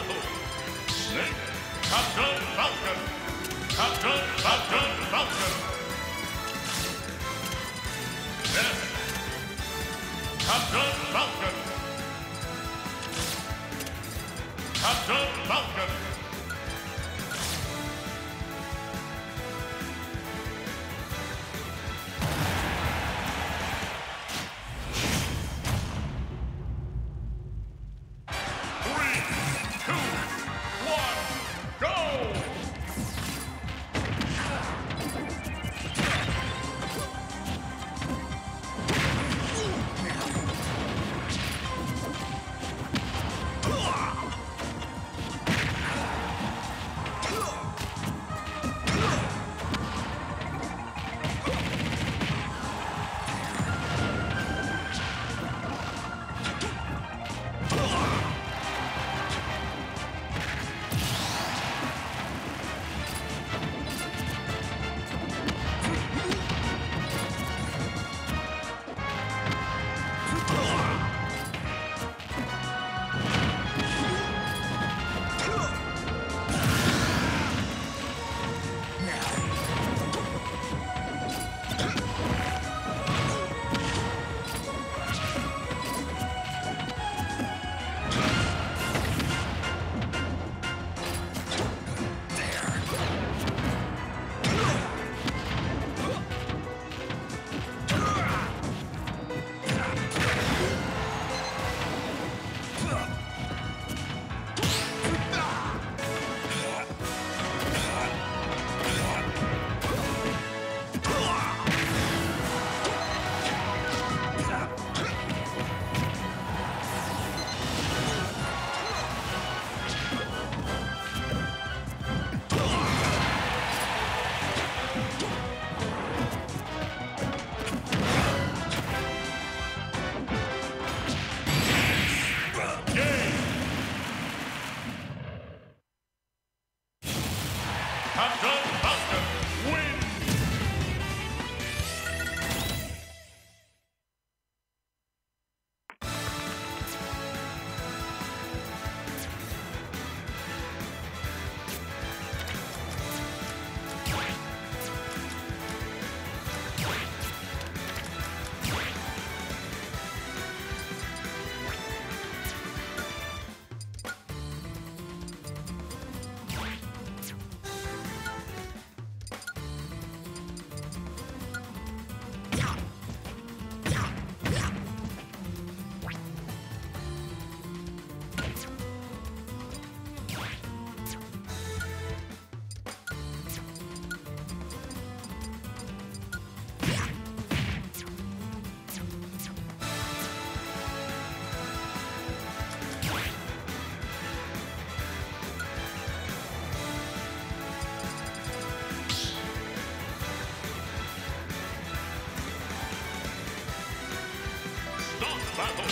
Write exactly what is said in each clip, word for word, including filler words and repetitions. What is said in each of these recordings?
battle. Snake, Captain Falcon. Captain Falcon Falcon. Death, Captain Falcon. Captain Falcon.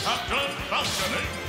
Captain Falcon.